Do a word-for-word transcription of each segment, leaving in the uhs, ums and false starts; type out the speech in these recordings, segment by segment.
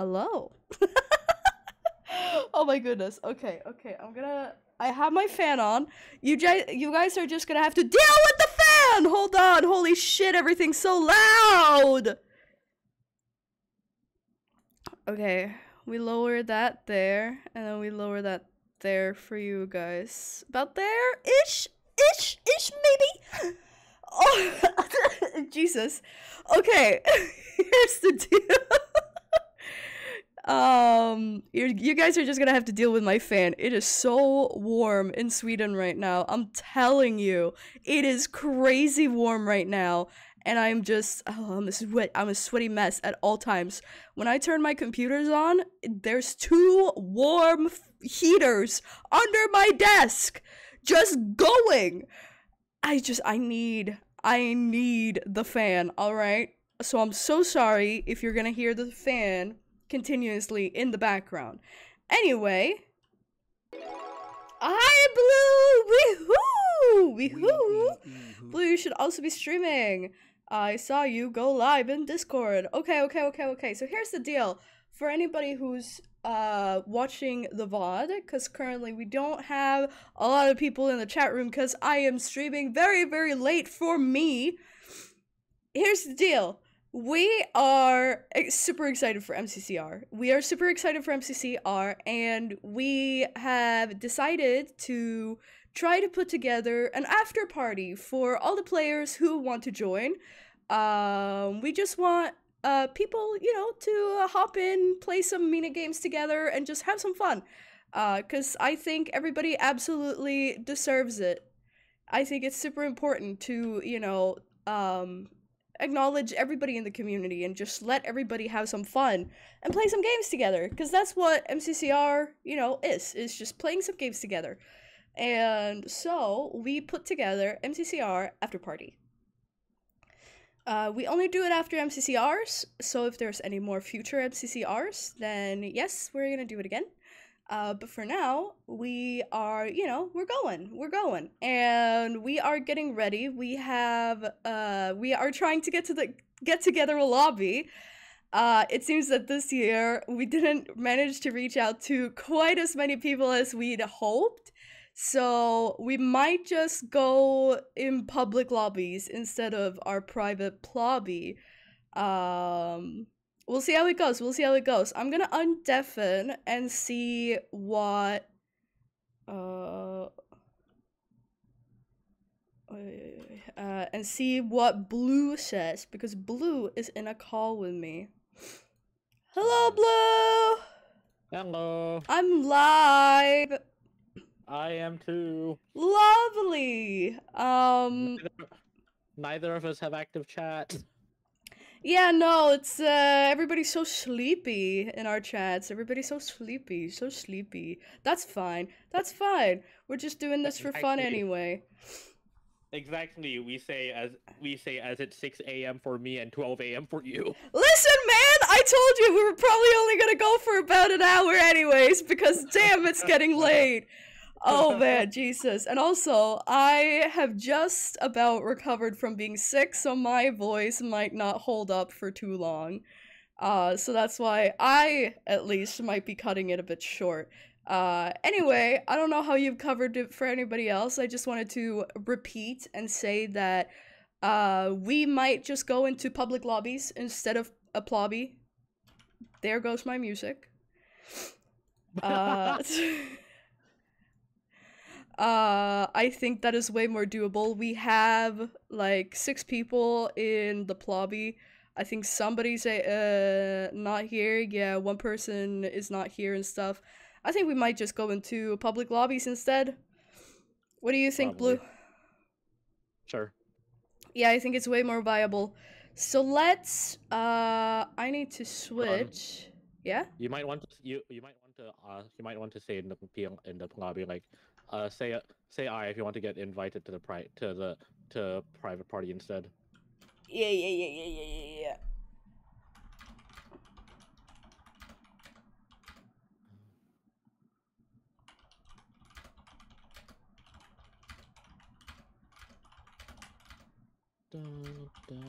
Hello. Oh my goodness. Okay, okay. I'm gonna... I have my fan on. You, you guys are just gonna have to deal with the fan! Hold on. Holy shit, everything's so loud! Okay. We lower that there. And then we lower that there for you guys. About there? Ish? Ish? Ish, maybe? Oh, Jesus. Okay. Here's the deal. Um, you you guys are just gonna have to deal with my fan. It is so warm in Sweden right now. I'm telling you, it is crazy warm right now, and I'm just oh, I'm a sweat. I'm a sweaty mess at all times. When I turn my computers on, there's two warm heaters under my desk, just going. I just I need I need the fan. All right. So I'm so sorry if you're gonna hear the fan continuously in the background. Anyway, hi Blue, woohoo, woohoo. Blue, you should also be streaming. I saw you go live in Discord. Okay, okay, okay, okay. So here's the deal for anybody who's uh watching the V O D, because currently we don't have a lot of people in the chat room because I am streaming very, very late for me. Here's the deal. We are super excited for M C C R. We are super excited for M C C R, and we have decided to try to put together an after party for all the players who want to join. Um, we just want uh, people, you know, to uh, hop in, play some mini games together, and just have some fun. Because uh, I think everybody absolutely deserves it. I think it's super important to, you know... Um, acknowledge everybody in the community and just let everybody have some fun and play some games together, because that's what M C C R, you know, is is just playing some games together. And so we put together M C C R after party. Uh, we only do it after M C C Rs, so if there's any more future M C C Rs, then yes, we're gonna do it again. Uh, but for now, we are, you know, we're going, we're going, and we are getting ready. We have, uh, we are trying to get to the get together a lobby. Uh, it seems that this year we didn't manage to reach out to quite as many people as we'd hoped. So we might just go in public lobbies instead of our private lobby. Um... We'll see how it goes. We'll see how it goes. I'm gonna undeafen and see what. Uh, uh, and see what Blue says, because Blue is in a call with me. Hello, Blue. Hello. I'm live. I am too. Lovely. Um. Neither, neither of us have active chat. Yeah, no, it's, uh, everybody's so sleepy in our chats. Everybody's so sleepy, so sleepy. That's fine. That's fine. We're just doing this exactly. for fun anyway. Exactly. We say as we say as it's six A M for me and twelve A M for you. Listen, man, I told you we were probably only going to go for about an hour anyways, because damn, it's getting late. Oh man, Jesus. And also, I have just about recovered from being sick, so my voice might not hold up for too long. Uh, so that's why I, at least, might be cutting it a bit short. Uh, anyway, I don't know how you've covered it for anybody else. I just wanted to repeat and say that uh, we might just go into public lobbies instead of a plobby. There goes my music. Uh... Uh, I think that is way more doable. We have, like, six people in the lobby. I think somebody's uh, not here. Yeah, one person is not here and stuff. I think we might just go into public lobbies instead. What do you think, Probably. Blue? Sure. Yeah, I think it's way more viable. So let's, uh, I need to switch. Um, yeah? You might want to, you, you might want to, uh, you might want to say in the, in the lobby, like, Uh, say say I if you want to get invited to the pri to the to private party instead. Yeah yeah yeah yeah yeah yeah yeah. Dun, dun,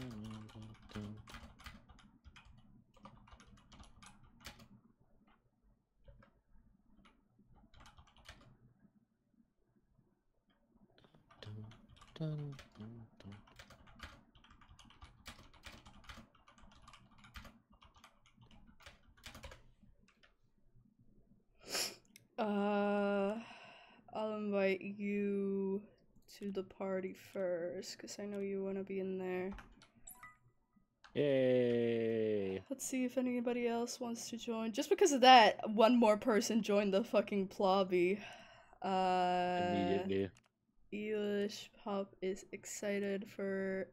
dun, dun. dun, dun, dun. Uh, I'll invite you to the party first, because I know you want to be in there. Yay! Let's see if anybody else wants to join. Just because of that, one more person joined the fucking Plobby. Uh, Immediately. Elish Pop is excited for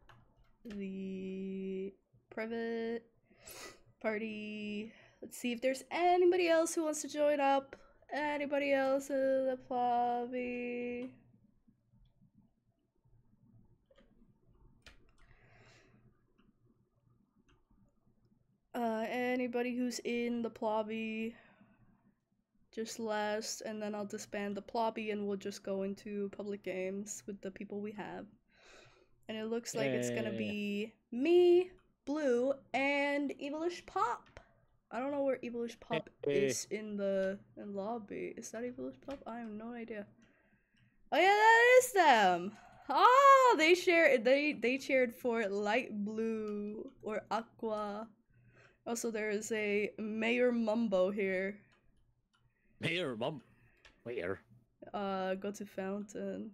the private party. Let's see if there's anybody else who wants to join up. Anybody else in the Plobby? Uh, anybody who's in the Plobby, just last, and then I'll disband the Plobby and we'll just go into public games with the people we have. And it looks like yeah, it's gonna yeah, be yeah. me, Blue, and Evilish Pop. I don't know where Evilish Pop hey, is hey. in the in lobby. Is that Evilish Pop? I have no idea. Oh yeah, that is them. Oh, they share. They they cheered for Light Blue or Aqua. Also, there is a Mayor Mumbo here. Mayor Mumbo? Where? Uh, go to Fountain.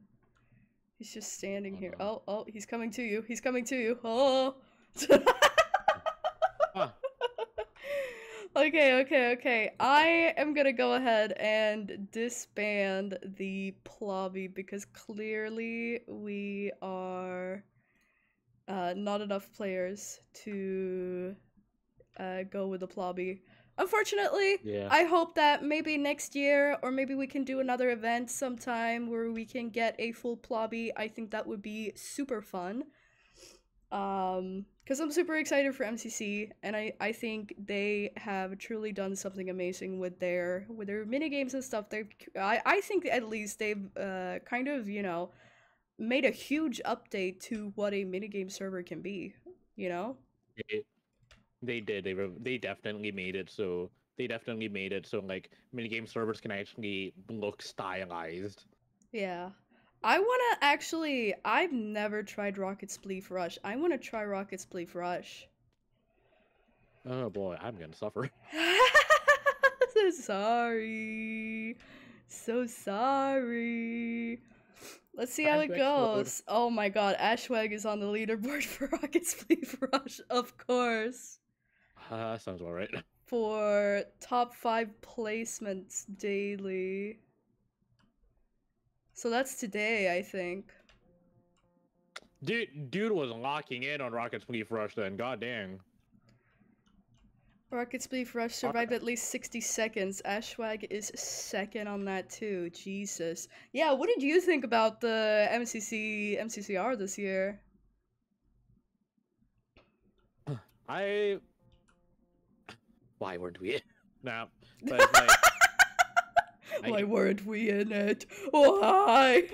He's just standing oh, here. No. Oh, oh, he's coming to you. He's coming to you. Oh. Huh. Okay, okay, okay. I am gonna go ahead and disband the Plobby because clearly we are uh, not enough players to... Uh, go with the Plobby. Unfortunately, yeah. I hope that maybe next year or maybe we can do another event sometime where we can get a full Plobby. I think that would be super fun. Um, because I'm super excited for M C C, and I I think they have truly done something amazing with their with their mini games and stuff. They I I think at least they've uh kind of you know made a huge update to what a minigame server can be. You know. Yeah. They did. They were, they definitely made it so. They definitely made it so like minigame servers can actually look stylized. Yeah, I wanna actually. I've never tried Rocket Spleef Rush. I wanna try Rocket Spleef Rush. Oh boy, I'm gonna suffer. So sorry. So sorry. Let's see how it goes. Oh my God, Ashwag is on the leaderboard for Rocket Spleef Rush, of course. Uh, sounds all right. For top five placements daily. So that's today, I think. Dude, dude was locking in on Rocket Spleef Rush then. God dang. Rocket Spleef Rush survived at least sixty seconds. Ashwag is second on that too. Jesus. Yeah, what did you think about the M C C M C C R this year? I... Why weren't we in? No. But like, Why I... weren't we in it? Why?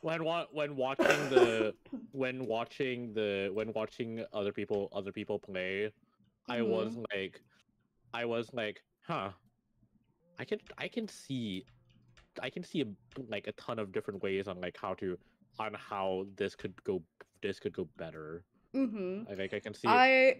When wa when watching the when watching the when watching other people other people play, I mm-hmm. was like, I was like, huh, I can I can see, I can see a, like a ton of different ways on like how to, on how this could go, this could go better. Mm-hmm. Like I can see. I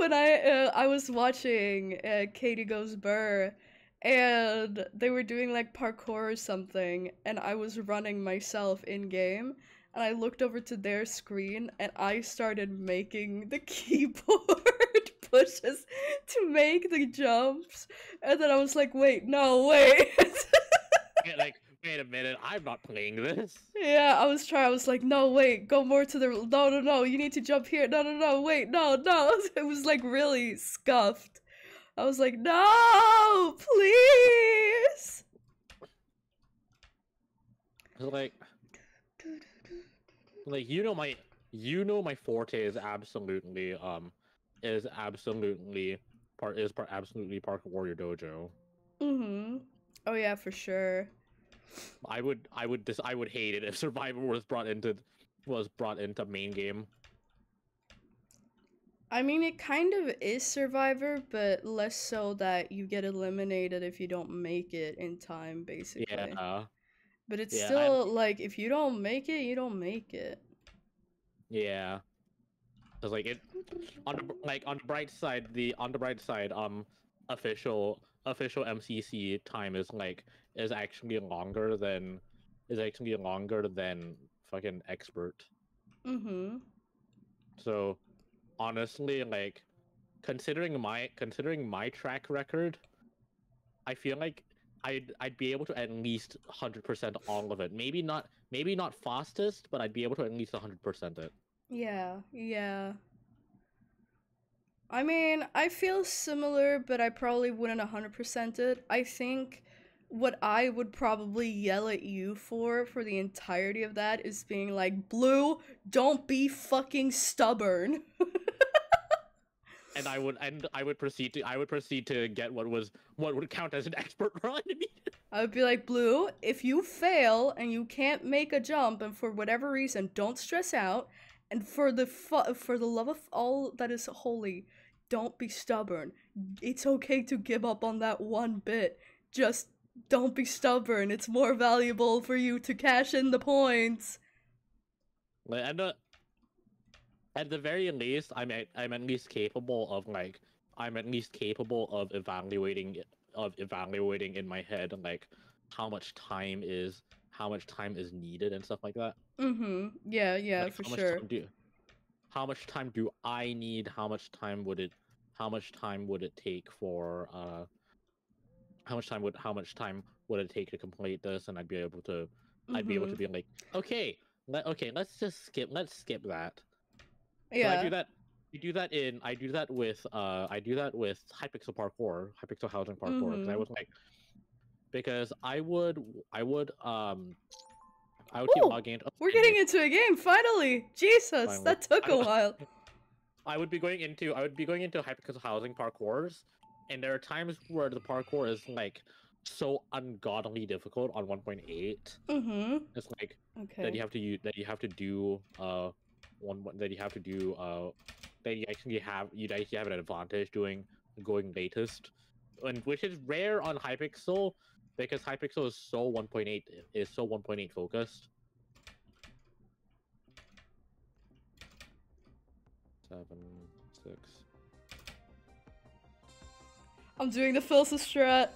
when I uh, I was watching uh, Katie Goes Burr, and they were doing like parkour or something, and I was running myself in game. And I looked over to their screen, and I started making the keyboard pushes to make the jumps. And then I was like, "Wait, no, wait!" Yeah, like, wait a minute, I'm not playing this. Yeah, I was trying. I was like, "No, wait, go more to the no, no, no. You need to jump here. No, no, no. Wait, no, no." It was like really scuffed. I was like, "No, please." I was like. Like you know my you know my forte is absolutely um is absolutely part is part absolutely Park Warrior Dojo. Mm-hmm. Oh yeah, for sure. I would I would dis I would hate it if Survivor was brought into was brought into main game. I mean, it kind of is Survivor, but less so that you get eliminated if you don't make it in time, basically. Yeah. But it's yeah, still, I'm... like, if you don't make it, you don't make it. Yeah. Because, like, it, on the, like, on the bright side, the, on the bright side, um, official, official M C C time is, like, is actually longer than, is actually longer than fucking expert. Mm-hmm. So, honestly, like, considering my, considering my track record, I feel like I'd, I'd be able to at least one hundred percent all of it. Maybe not, maybe not fastest, but I'd be able to at least one hundred percent it. Yeah, yeah. I mean, I feel similar, but I probably wouldn't one hundred percent it. I think what I would probably yell at you for, for the entirety of that, is being like, Blue, don't be fucking stubborn. And I would, and I would proceed to, I would proceed to get what was, what would count as an expert run. I would be like, Blue, if you fail and you can't make a jump, and for whatever reason, don't stress out, and for the fu for the love of all that is holy, don't be stubborn. It's okay to give up on that one bit. Just don't be stubborn. It's more valuable for you to cash in the points. And, uh, at the very least, I'm at, I'm at least capable of like I'm at least capable of evaluating of evaluating in my head like how much time is how much time is needed and stuff like that. Mm-hmm. Yeah, yeah, like, for how sure. Much time do, how much time do I need? How much time would it? How much time would it take for? Uh, how much time would how much time would it take to complete this? And I'd be able to, mm-hmm. I'd be able to be like, okay, let, okay, let's just skip, let's skip that. Yeah. So I do that. You do that in. I do that with. Uh, I do that with Hypixel Parkour, Hypixel Housing Parkour. Mm-hmm. I was like, because I would. I would. Um, I would Ooh, keep logging. Into we're getting into a game finally. Jesus, finally. That took a I, while. I would be going into. I would be going into Hypixel Housing Parkours, and there are times where the parkour is like so ungodly difficult on one point eight. Mm-hmm. It's like okay. that you have to use. That you have to do. Uh. One, one that you have to do, uh, that you actually have, you actually have an advantage doing going latest, and which is rare on Hypixel because Hypixel is so one point eight is so one point eight focused. Seven, six. I'm doing the Filsa strat.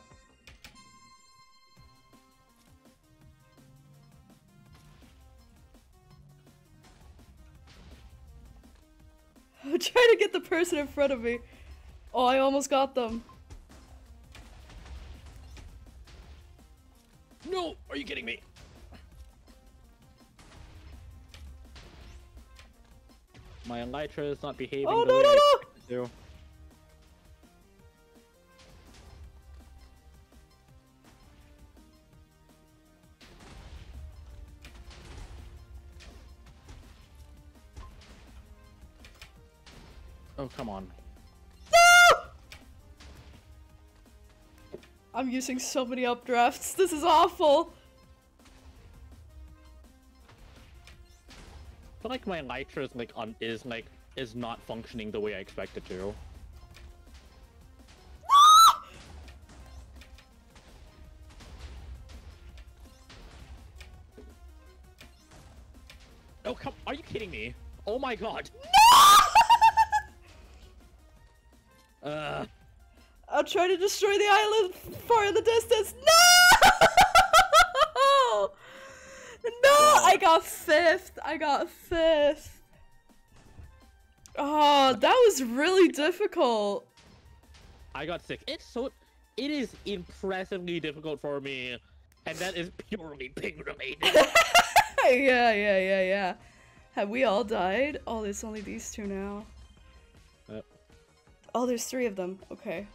I'm trying to get the person in front of me. Oh, I almost got them. No, are you kidding me? My elytra is not behaving oh, the no, way no, no. I do. Oh, come on. No! I'm using so many updrafts. This is awful. But like my elytra is like on is like is not functioning the way I expect it to. Oh, come, are you kidding me? Oh my god. Uh, I'll try to destroy the island far in the distance. No! No! I got fifth. I got fifth. Oh, that was really difficult. I got sixth. It's so, it is impressively difficult for me, and that is purely ping related. yeah, yeah, yeah, yeah. Have we all died? Oh, there's only these two now. Yep. Oh, there's three of them. Okay.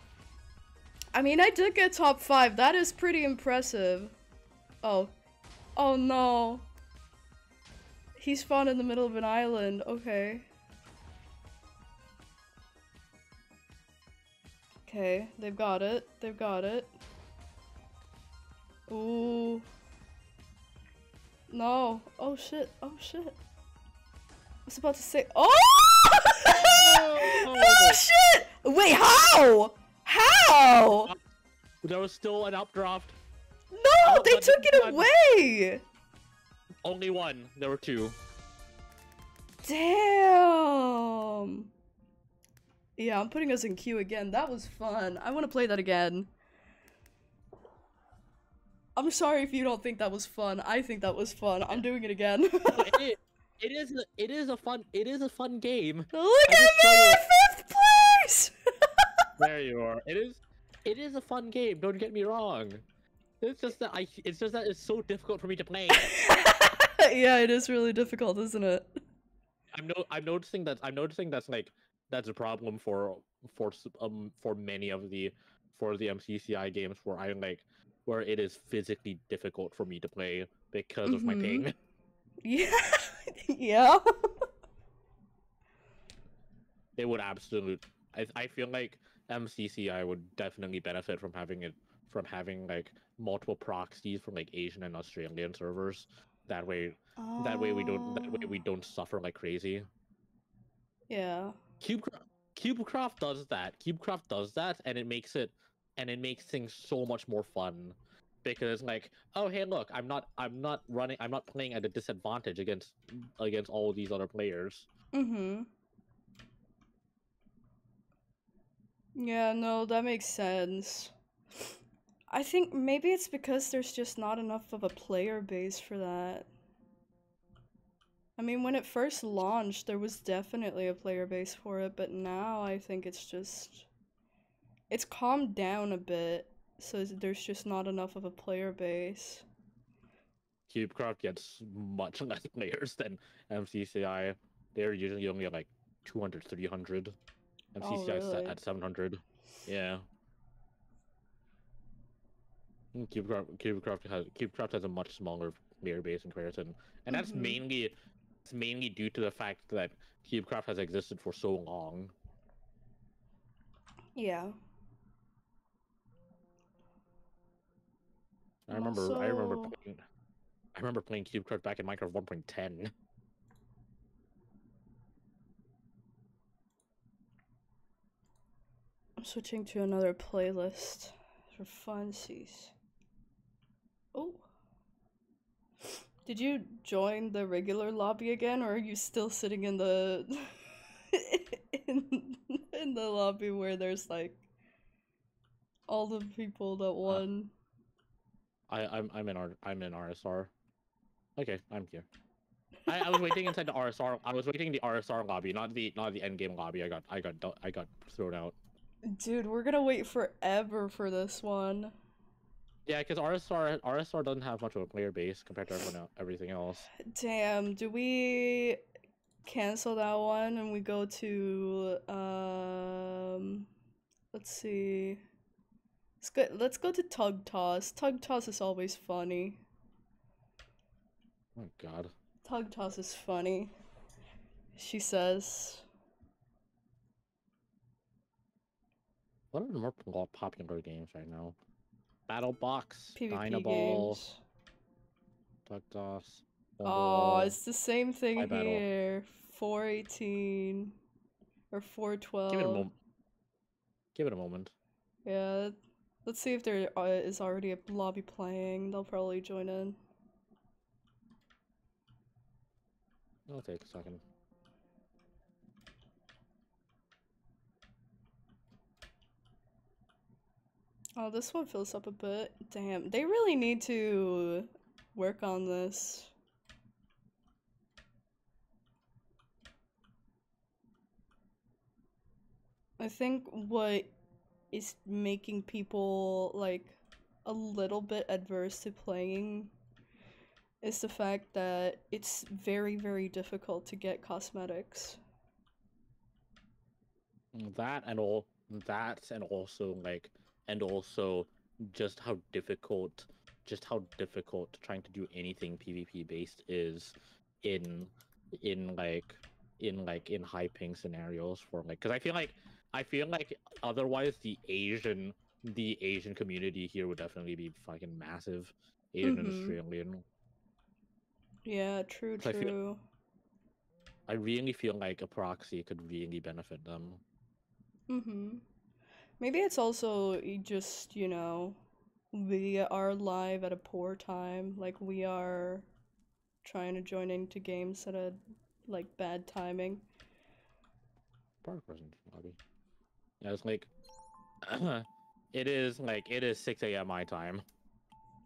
I mean, I did get top five. That is pretty impressive. Oh. Oh, no. He spawned in the middle of an island. Okay. Okay. They've got it. They've got it. Ooh. No. Oh, shit. Oh, shit. I was about to say- Oh! Oh shit! Wait, how? How? There was still an updraft. No, they took it away! Only one. There were two. Damn! Yeah, I'm putting us in queue again. That was fun. I want to play that again. I'm sorry if you don't think that was fun. I think that was fun. I'm doing it again. it, it is. A, it is a fun. It is a fun game. Look I at me, fifth place. There you are. It is. It is a fun game. Don't get me wrong. It's just that I. It's just that it's so difficult for me to play. Yeah, it is really difficult, isn't it? I'm no. I'm noticing that. I'm noticing that's like that's a problem for for um for many of the for the M C C I games where I'm like. Where it is physically difficult for me to play because mm-hmm. of my pain. Yeah. Yeah. It would absolutely. I I feel like M C C I would definitely benefit from having it from having like multiple proxies from like Asian and Australian servers. That way, oh. that way we don't that way we don't suffer like crazy. Yeah. CubeCraft CubeCraft does that. CubeCraft does that, and it makes it. And it makes things so much more fun because like, oh hey look, I'm not I'm not running I'm not playing at a disadvantage against against all of these other players. Mm-hmm. Yeah, no, that makes sense. I think maybe it's because there's just not enough of a player base for that. I mean, when it first launched, there was definitely a player base for it, but now I think it's just It's calmed down a bit, so there's just not enough of a player base. CubeCraft gets much less players than M C C I. They're usually only at like two hundred, three hundred. M C C I oh, really? Is at seven hundred. Yeah. CubeCraft, CubeCraft has CubeCraft has a much smaller player base in comparison, and that's mm-hmm. mainly it's mainly due to the fact that CubeCraft has existed for so long. Yeah. I remember, also... I remember playing, I remember playing CubeCraft back in Minecraft one point ten. I'm switching to another playlist for funsies. Oh, did you join the regular lobby again, or are you still sitting in the in, in the lobby where there's like all the people that won? Uh... I, I'm I'm in R I'm in R S R. Okay, I'm here. I, I was waiting inside the R S R. I was waiting in the R S R lobby, not the not the endgame lobby. I got I got I got thrown out. Dude, we're gonna wait forever for this one. Yeah, because R S R R S R doesn't have much of a player base compared to everyone else, everything else. Damn, do we cancel that one and we go to um? Let's see. Let's go, let's go to Tug Toss. Tug Toss is always funny. Oh god. Tug Toss is funny. She says. What are the more popular games right now? Battle Box, PvP Dino Ball, games. Tug Toss. Oh, it's the same thing I here. Battle. four eighteen or four twelve. Give it a moment. Give it a moment. Yeah. Let's see if there is already a lobby playing. They'll probably join in. It'll take a second. Oh, this one fills up a bit. Damn, they really need to work on this. I think what is making people like a little bit adverse to playing is the fact that it's very, very difficult to get cosmetics. That and all that and also like and also just how difficult just how difficult trying to do anything PvP based is in in like in like in high ping scenarios for like because I feel like I feel like otherwise the Asian the Asian community here would definitely be fucking massive. Asian mm-hmm. and Australian. Yeah, true, true. I, feel, I really feel like a proxy could really benefit them. Mm-hmm. Maybe it's also just, you know, we are live at a poor time. Like, we are trying to join into games at a, like, bad timing. Park wasn't lobby. I was like, it is, like, it is six A M my time.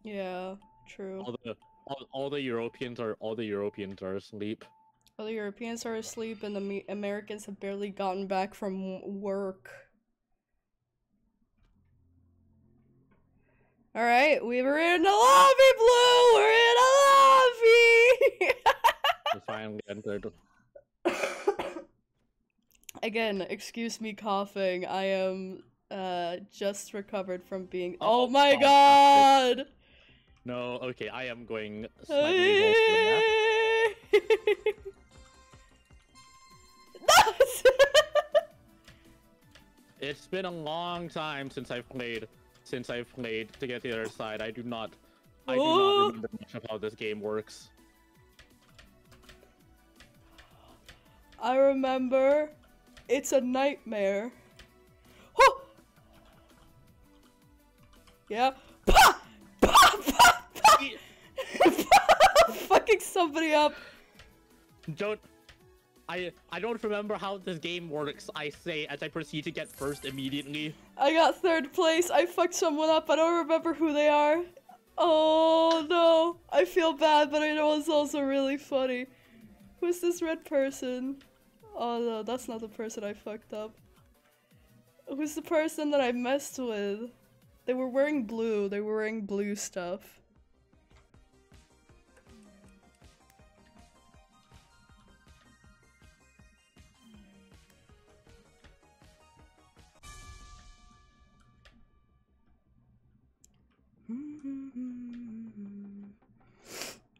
Yeah, true. All the, all, all the Europeans are, all the Europeans are asleep. All the Europeans are asleep and the me Americans have barely gotten back from work. Alright, we were in the lobby, Blue! We're in the lobby! We finally entered. Again, excuse me coughing. I am uh, just recovered from being- Oh, oh my god! No, okay, I am going slightly It's been a long time since I've played- Since I've played to get the other side, I do not, I do Ooh. not remember much of how this game works. I remember, it's a nightmare. Oh! Yeah. Pa! Pa! Pa! Pa! Pa! Fucking somebody up. Don't. I I don't remember how this game works, I say, as I proceed to get first immediately. I got third place. I fucked someone up. I don't remember who they are. Oh no. I feel bad, but I know it's also really funny. Who's this red person? Oh no, that's not the person I fucked up. Who's the person that I messed with? They were wearing blue. They were wearing blue stuff.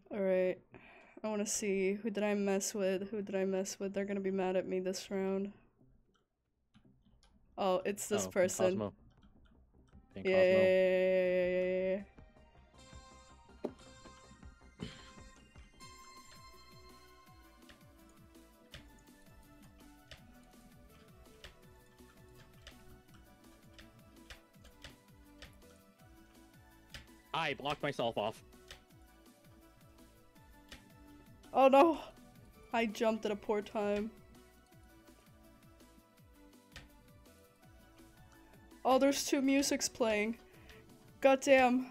Alright, I want to see, who did I mess with? Who did I mess with? They're gonna be mad at me this round. Oh, it's this oh, person. Yeah, yeah, yeah, yeah, yeah. I blocked myself off. Oh no! I jumped at a poor time. Oh, there's two musics playing. Goddamn.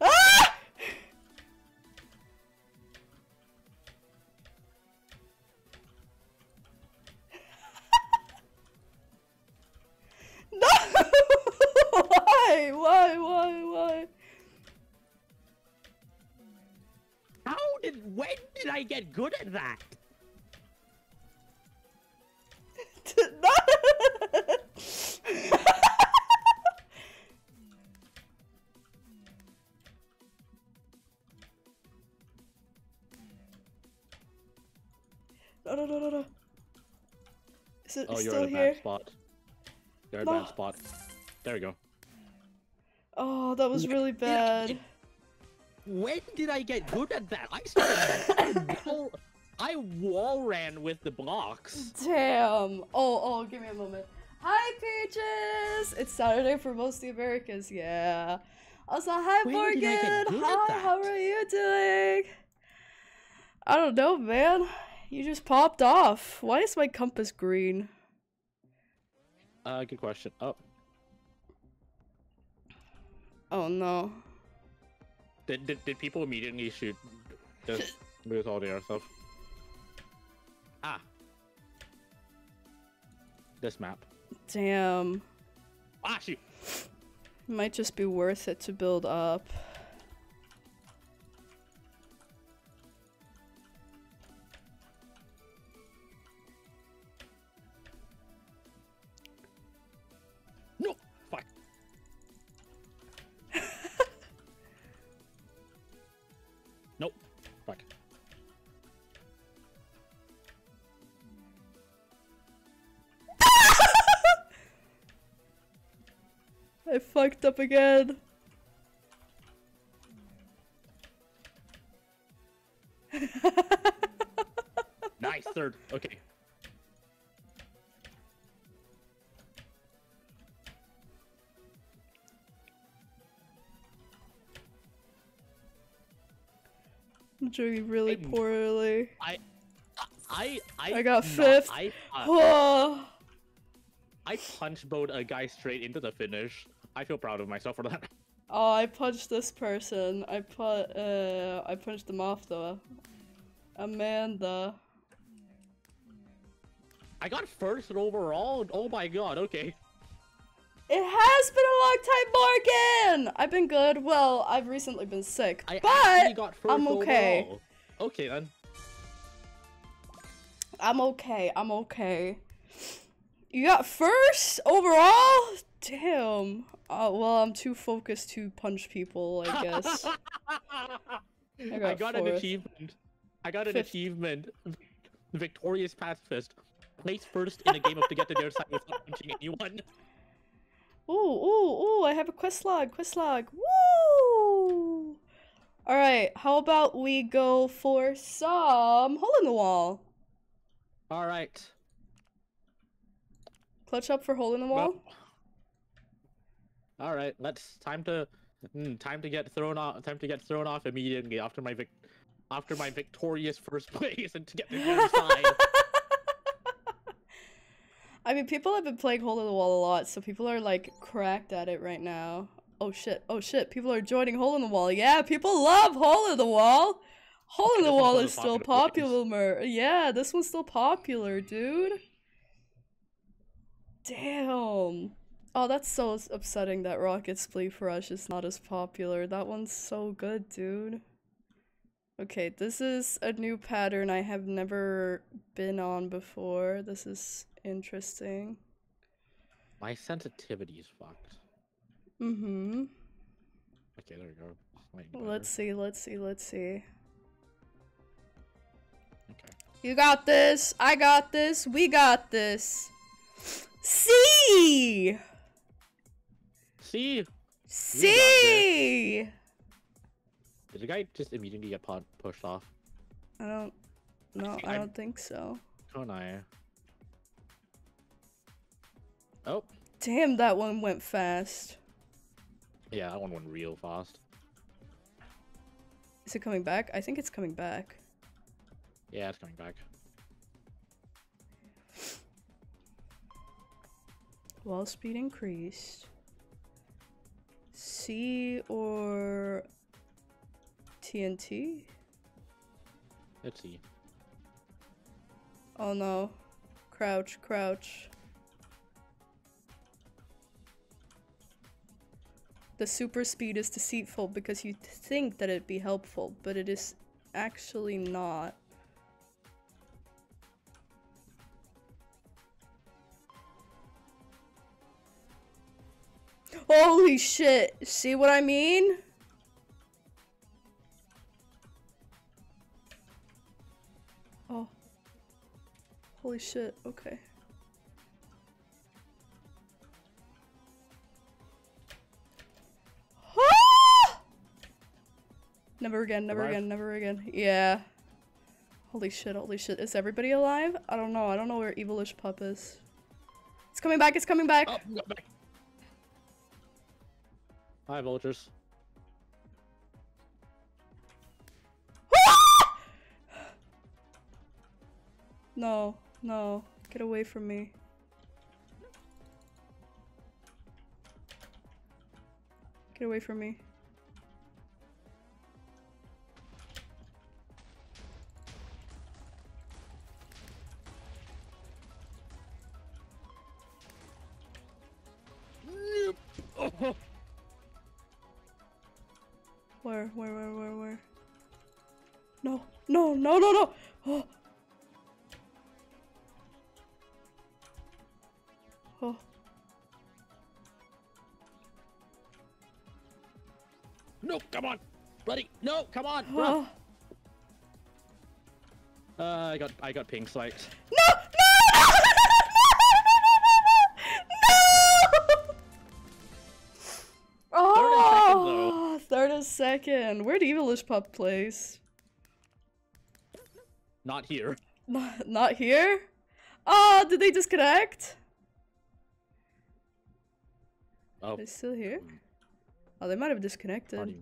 Ah! No! Why? Why? Why? Why? How did? When did I get good at that? No, no, no, no, no. Is it oh, you're still in a here? bad spot. You're in no. a bad spot. There we go. Oh, that was when really bad. Did I, did, when did I get good at that? I started. wall, I wall ran with the blocks. Damn. Oh, oh, give me a moment. Hi, Peaches. It's Saturday for most of the Americas. Yeah. Also, hi, when Morgan. Did I get good hi, at that? How are you doing? I don't know, man. You just popped off. Why is my compass green? Uh, good question. Oh. Oh no. Did did, did people immediately shoot? Just lose all the air stuff. Ah. This map. Damn. Ah shoot. Might just be worth it to build up. Fucked up again. Nice third. Okay. I'm doing really I'm, poorly. I, I, I, I got fifth. Not, I, uh, oh. I punched both a guy straight into the finish. I feel proud of myself for that. Oh, I punched this person. I put, uh, I punched them off though. Amanda. I got first overall. Oh my god. Okay. It has been a long time, Morgan! I've been good. Well, I've recently been sick, I but got I'm okay. Overall. Okay, then. I'm okay. I'm okay. You got first overall? Damn. Uh, well, I'm too focused to punch people, I guess. I got, I got an achievement. I got an Fifth. achievement. Victorious pacifist. Place first in a game of to get to their side without punching anyone. Ooh, ooh, ooh, I have a quest log, quest log. Woo! Alright, how about we go for some Hole in the Wall? Alright. Clutch up for Hole in the Wall? Well, alright, let's time to mm, time to get thrown off time to get thrown off immediately after my vic after my victorious first place and to get to their side. I mean, people have been playing Hole in the Wall a lot, so people are like cracked at it right now. Oh shit, oh shit, people are joining Hole in the Wall. Yeah, people love Hole in the Wall! Hole in the Wall is still popular. Yeah, this one's still popular, dude. Damn. Oh, that's so upsetting that Rocket Spleef Rush is not as popular. That one's so good, dude. Okay, this is a new pattern I have never been on before. This is interesting. My sensitivity is fucked. Mm-hmm. Okay, there we go. Be let's see, let's see, let's see. Okay. You got this, I got this, we got this. See! See! See! Did the guy just immediately get pod pushed off? I don't... No, I, I don't I'm... think so. Don't I? Oh. Damn, that one went fast. Yeah, that one went real fast. Is it coming back? I think it's coming back. Yeah, it's coming back. Wall speed increased. C or T N T? Let's see. Oh no. Crouch, crouch. The super speed is deceitful because you think that it'd be helpful, but it is actually not. Holy shit! See what I mean? Oh. Holy shit, okay. Never again, never alive? again, never again. Yeah. Holy shit, holy shit. Is everybody alive? I don't know. I don't know where Evilish Pup is. It's coming back, it's coming back! Oh, no, back. Hi, vultures. No, no. Get away from me. Get away from me. Where, where, where, where, where? No, no, no, no, no! Oh. Oh. No, come on! Bloody, no, come on! Oh. Uh, I got, I got ping spiked. No! Second, where'd Evilish Pup place? Not here. Not, not here? Oh, did they disconnect? Oh, are they still here? Oh, they might have disconnected.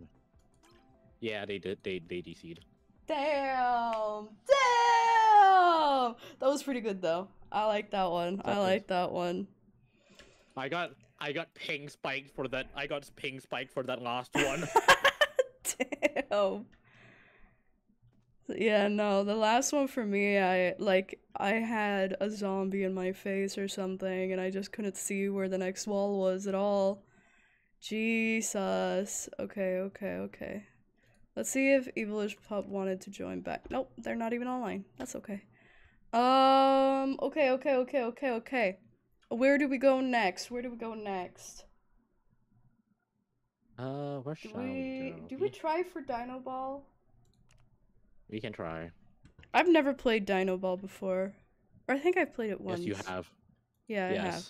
Yeah, they did. They they D C'd. Damn! Damn! That was pretty good though. I like that one. That I like is. that one. I got I got ping spiked for that. I got ping spiked for that last one. Damn. Yeah, no, the last one for me, I like I had a zombie in my face or something, and I just couldn't see where the next wall was at all. Jesus. Okay, okay, okay. Let's see if Evilish Pup wanted to join back. Nope, they're not even online. That's okay. Um, okay, okay, okay, okay, okay. Where do we go next? Where do we go next? Uh, where should we go? Do we try for Dino Ball? We can try. I've never played Dino Ball before. Or I think I've played it once. Yes, you have. Yeah, I yes. have.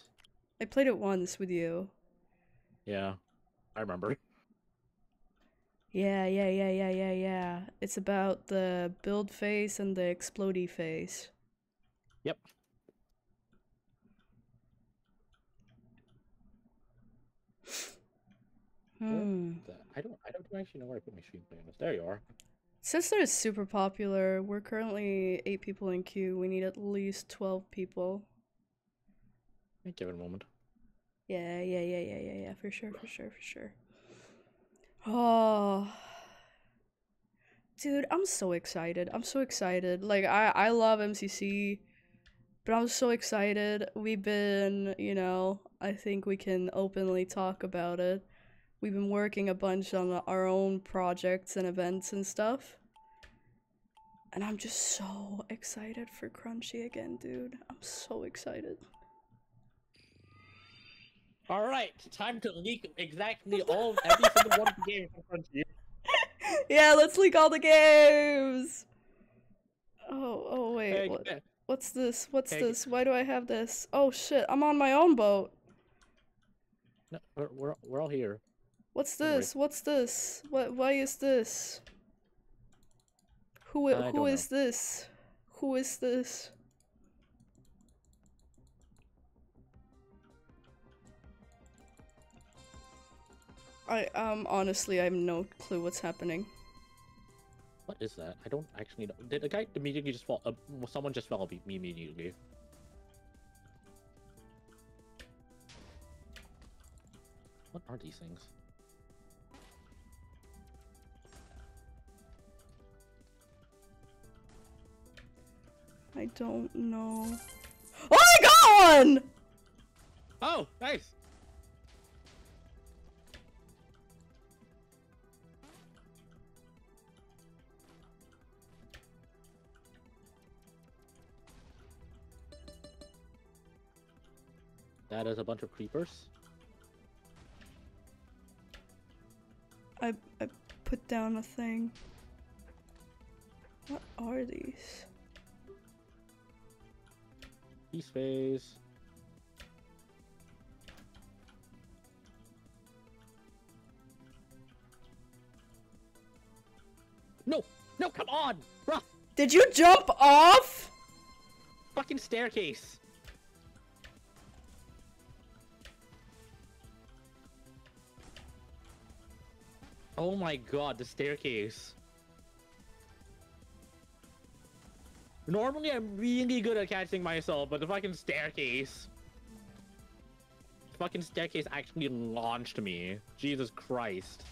I played it once with you. Yeah, I remember. Yeah, yeah, yeah, yeah, yeah, yeah. It's about the build phase and the explodey phase. Yep. Hmm. I don't. I don't actually know where I put my stream playlist. There you are. Since they're super popular, we're currently eight people in queue. We need at least twelve people. Let me give it a moment. Yeah, yeah, yeah, yeah, yeah, yeah. For sure, for sure, for sure. Oh, dude, I'm so excited. I'm so excited. Like, I, I love M C C, but I'm so excited. We've been, you know, I think we can openly talk about it. We've been working a bunch on our own projects and events and stuff. And I'm just so excited for Crunchy again, dude. I'm so excited. All right, time to leak exactly all every single one of the games in front of you. Yeah, let's leak all the games. Oh, oh wait, hey, what, what's this? What's hey, this? Why do I have this? Oh shit, I'm on my own boat. No, we're we're, we're all here. What's this? Right. What's this? What? Why is this? Who? I who is know. this? Who is this? I, um, honestly, I have no clue what's happening. What is that? I don't actually know. Did a guy immediately just fall? Uh, someone just fell me immediately. What are these things? I don't know. Oh, I got one! Oh, nice! That is a bunch of creepers. I, I put down a thing. What are these? Peace phase. No! No, come on! Bruh! Did you jump off? Fucking staircase. Oh my god, the staircase. Normally I'm really good at catching myself, but the fucking staircase. The fucking staircase actually launched me. Jesus Christ.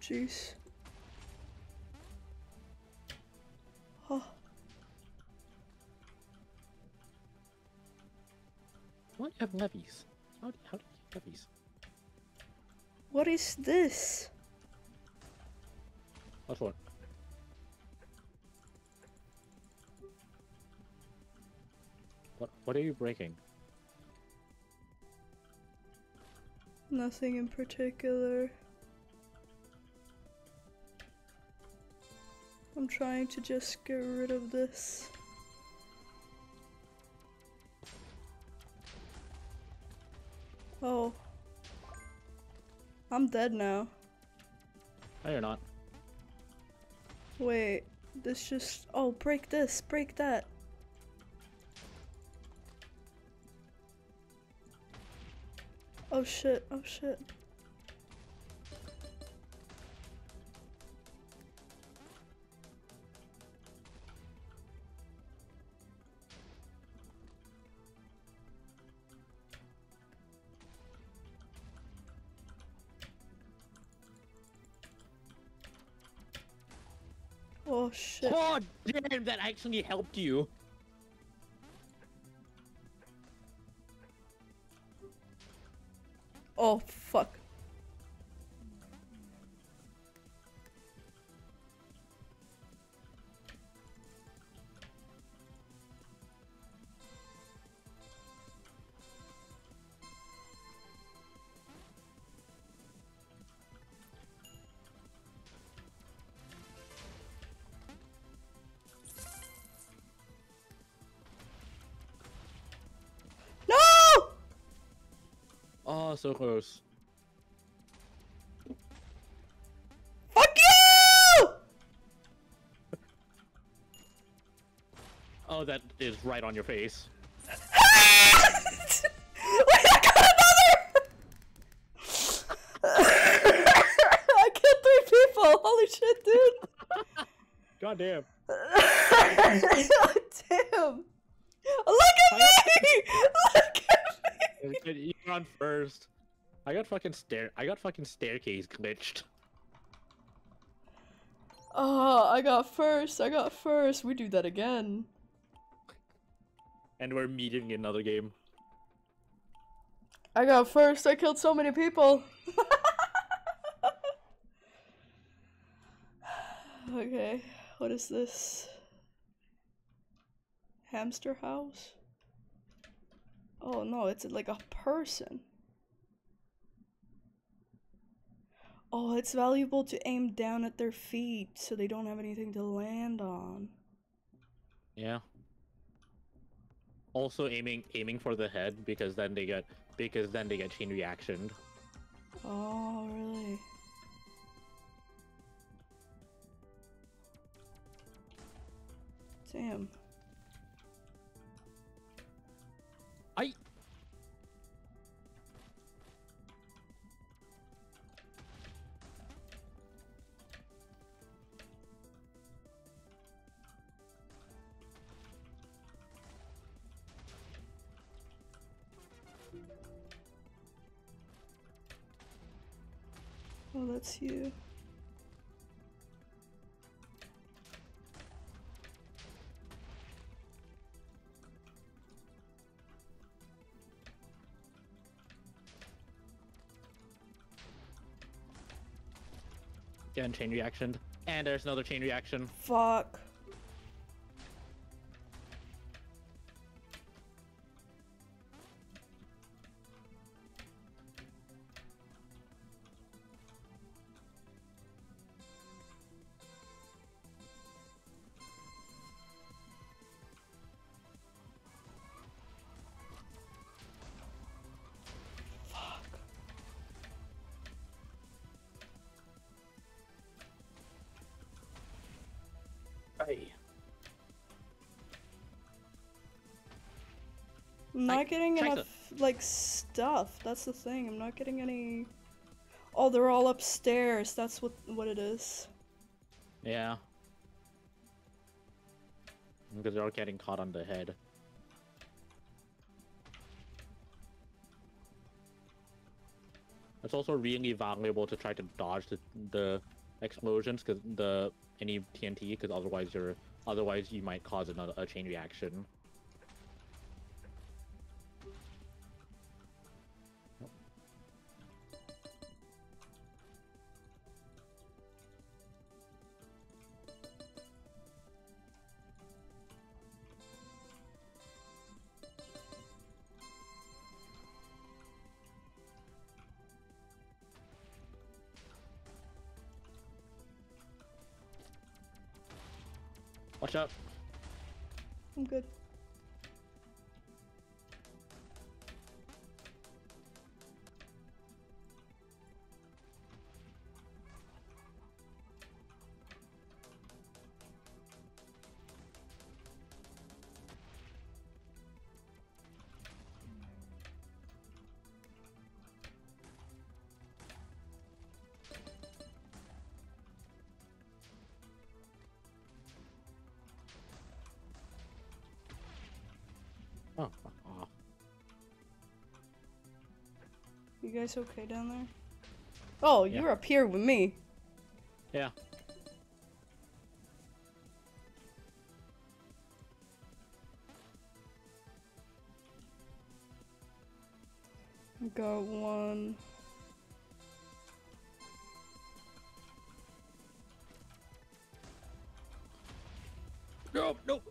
Jeez. Oh. Why do you have levies? How do, how do you get levies? What is this? What's what? What? What are you breaking? Nothing in particular. I'm trying to just get rid of this. Oh. I'm dead now. No, you're not. Wait, this just... Oh, break this, break that. Oh shit, oh shit. Oh shit. Oh damn, that actually helped you. Oh fuck. Oh, so close. Fuck you! Oh, that is right on your face. Wait, I got another! I killed three people! Holy shit, dude! God damn. God damn! Look at me! Look at me! You got first. I got fucking stair. I got fucking staircase glitched. Oh, I got first. I got first. We do that again. And we're meeting in another game. I got first. I killed so many people. Okay, what is this? Hamster house? Oh no, it's like a person. Oh, it's valuable to aim down at their feet so they don't have anything to land on. Yeah. Also aiming aiming for the head because then they get because then they get chain reactioned. Oh really? Damn. I Oh, that's you. And chain reaction, and there's another chain reaction. Fuck. I'm not I, getting enough, like, stuff. That's the thing. I'm not getting any... Oh, they're all upstairs. That's what what it is. Yeah. Because they're all getting caught on the head. It's also really valuable to try to dodge the, the explosions, because the any T N T, because otherwise you're otherwise you might cause another a chain reaction. Watch out. I'm good. Oh, fuck off. You guys okay down there? Oh, yeah. You're up here with me. Yeah. got one. Nope, nope.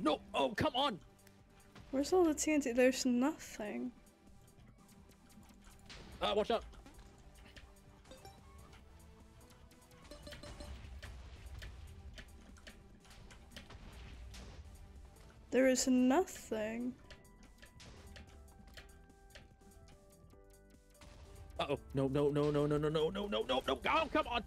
No! Oh, come on! Where's all the T N T? There's nothing. Ah, uh, watch out! There is nothing. Uh oh! No! No! No! No! No! No! No! No! No! No! No! Oh, come on!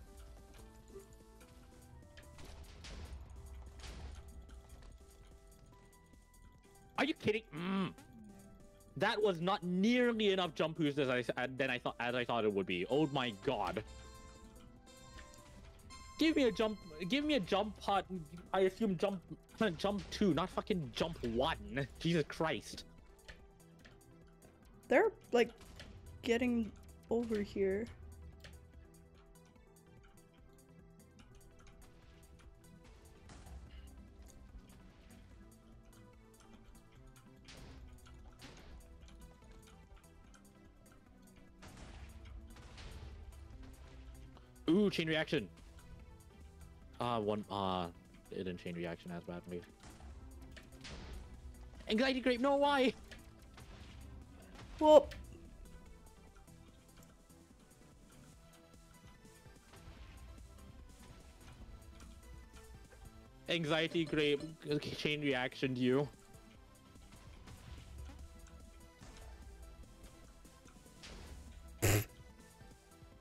Are you kidding? Mm. That was not nearly enough jump boost as I then I thought as I thought it would be. Oh my god! Give me a jump. Give me a jump pot. I assume jump jump two, not fucking jump one. Jesus Christ! They're like getting over here. Ooh, chain reaction. Ah, uh, one. Ah, uh, it didn't chain reaction as badly. Anxiety grape. No, why? Well. Anxiety grape. Chain reaction to you.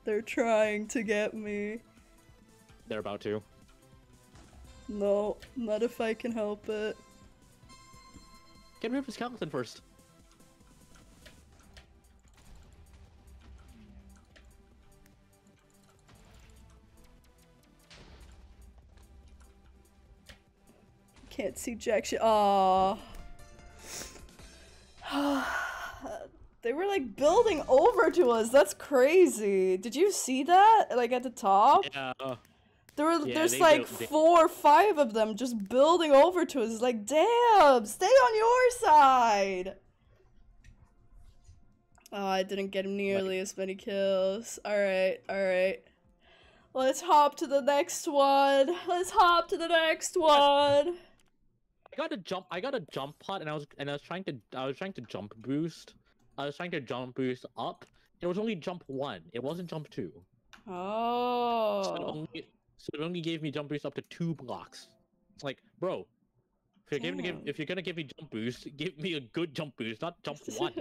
They're trying to get me. They're about to. No, not if I can help it. Get rid of the skeleton first. Can't see jack shit. Aww. They were like building over to us. That's crazy. Did you see that? Like at the top? Yeah. There were yeah, there's like built, they... four or five of them just building over to us. Like, damn, stay on your side. Oh, I didn't get nearly what? as many kills. Alright, alright. Let's hop to the next one. Let's hop to the next one. I got a jump I got a jump pot and I was and I was trying to I was trying to jump boost. I was trying to jump boost up. It was only jump one. It wasn't jump two. Oh. So it only, so it only gave me jump boost up to two blocks. It's like, bro, if you're, gonna give, if you're gonna give me jump boost, give me a good jump boost, not jump one.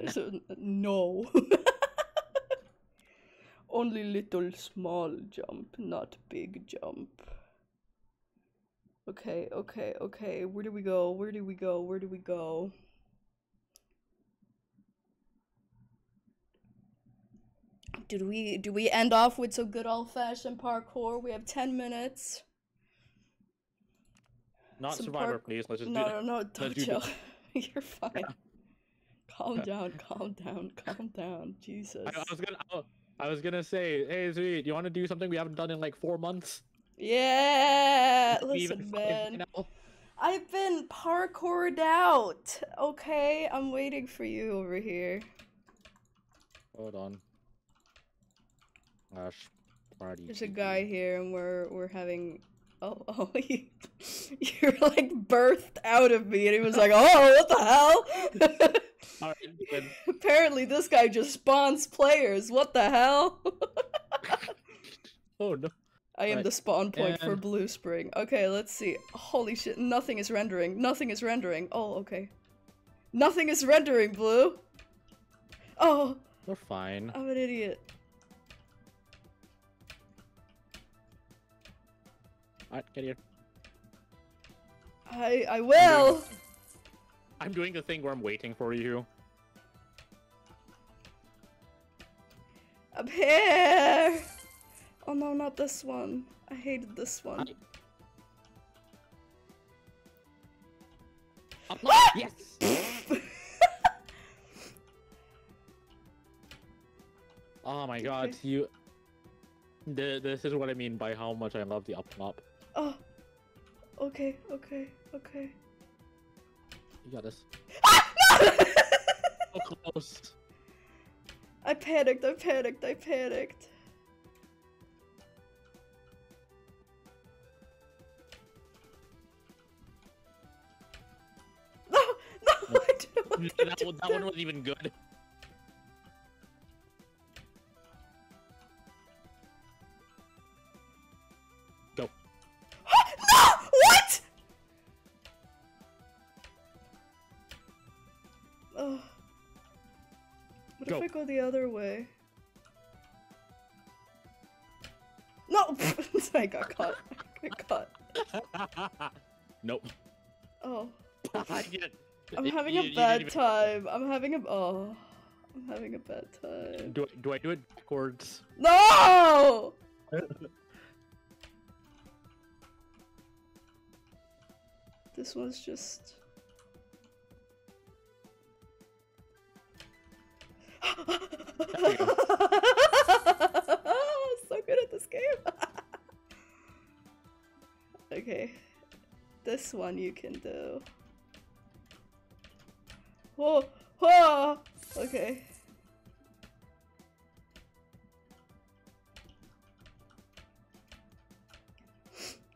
No. Only little small jump, not big jump. Okay, okay, okay. Where do we go? Where do we go? Where do we go? Did we do we end off with some good old-fashioned parkour? We have ten minutes. Not some survivor, please. Let's just no, do no, no, no, don't chill. Do You're fine. Yeah. Calm down, calm down, calm down. Jesus. I, I was gonna, I, I was gonna say, hey, Zuite, you want to do something we haven't done in like four months? Yeah. Listen, man. I've been parkoured out. Okay, I'm waiting for you over here. Hold on. Gosh, party. There's a guy here, and we're we're having. Oh, oh, you, you're like birthed out of me, and he was like, "Oh, what the hell?" All right, apparently, this guy just spawns players. What the hell? Oh no! I am right. the spawn point and... for Blue Spring. Okay, let's see. Holy shit! Nothing is rendering. Nothing is rendering. Oh, okay. Nothing is rendering, Blue. Oh. We're fine. I'm an idiot. Alright, get here. I I will. I'm doing, I'm doing the thing where I'm waiting for you. Up here. Oh no, not this one. I hated this one. I... Yes. Oh my god, you... This is what I mean by how much I love the up and up. Oh. Okay, okay, okay. You got this. Ah, no! So close. I panicked, I panicked, I panicked. No, no, I didn't want to that, do one, that. That one wasn't even good. Go. If I go the other way. No! I got caught. I got caught. Nope. Oh. I'm having a bad time. I'm having a. Oh. I'm having a bad time. Do I do, I do it backwards? No! This was just. So good at this game. Okay, this one you can do. Whoa, whoa. Okay.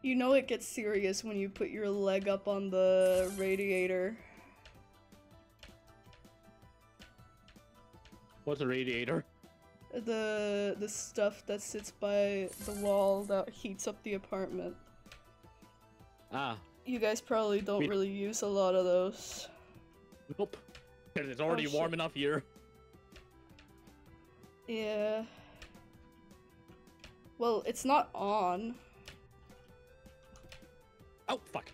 You know it gets serious when you put your leg up on the radiator. What's a radiator? The the stuff that sits by the wall that heats up the apartment. Ah. You guys probably don't we... really use a lot of those. Nope. Because it's already oh, warm shit. enough here. Yeah. Well, it's not on. Oh fuck.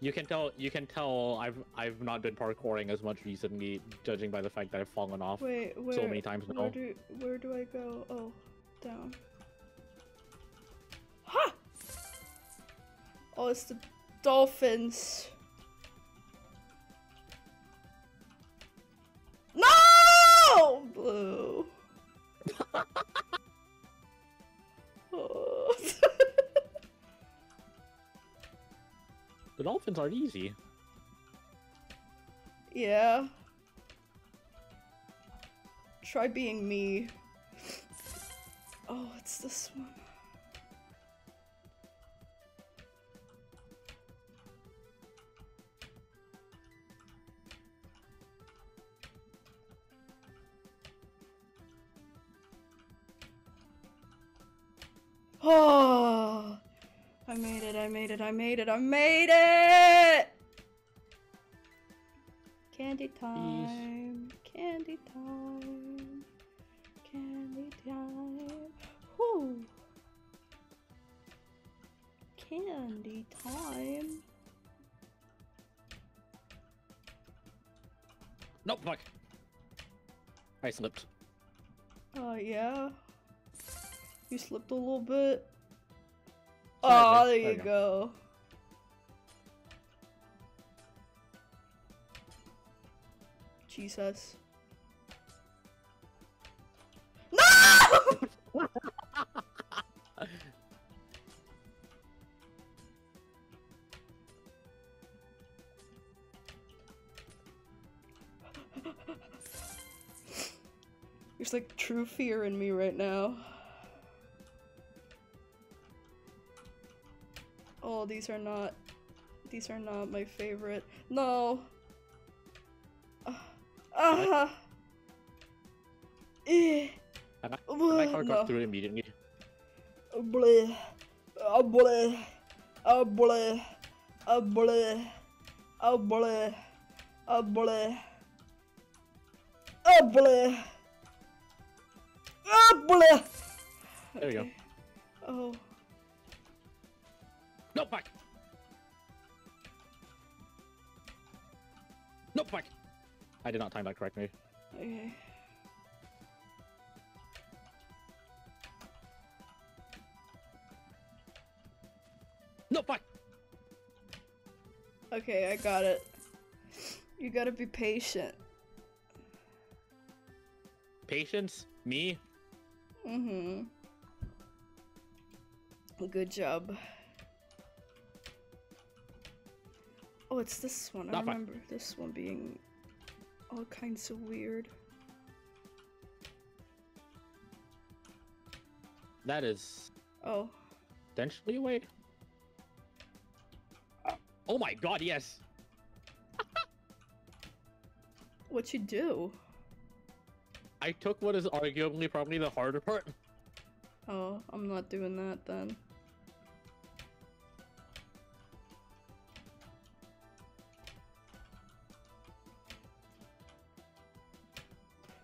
You can tell. You can tell. I've I've not been parkouring as much recently, judging by the fact that I've fallen off Wait, where, so many times now. Where do Where do I go? Oh, down. Ha! Oh, it's the dolphins. No, Blue. Oh. The dolphins aren't easy. Yeah. Try being me. Oh, it's this one. Oh. I made it, I made it, I made it, I made it! Candy time, Jeez. candy time, candy time, whoo! Candy time. Nope, fuck. I slipped. Oh, uh, yeah. You slipped a little bit. Oh, there you go. Jesus. No! There's like true fear in me right now. Oh, these are not, these are not my favorite. No. Uh, uh, eh. I, my car got no. through it immediately. Oh, bleh. Oh, bleh. Oh, bleh. Oh, bleh. Oh, bleh. Oh, bleh. Oh, bleh. Oh, bleh. There you okay. go. Oh. No fuck! No fuck! I did not time that correctly. Okay. No fuck! Okay, I got it. You gotta be patient. Patience? Me? Mm-hmm. Good job. Oh, it's this one. Not I remember fine. This one being all kinds of weird. That is... Oh. Potentially a way. Oh my god, yes! What you do? I took what is arguably probably the harder part. Oh, I'm not doing that then.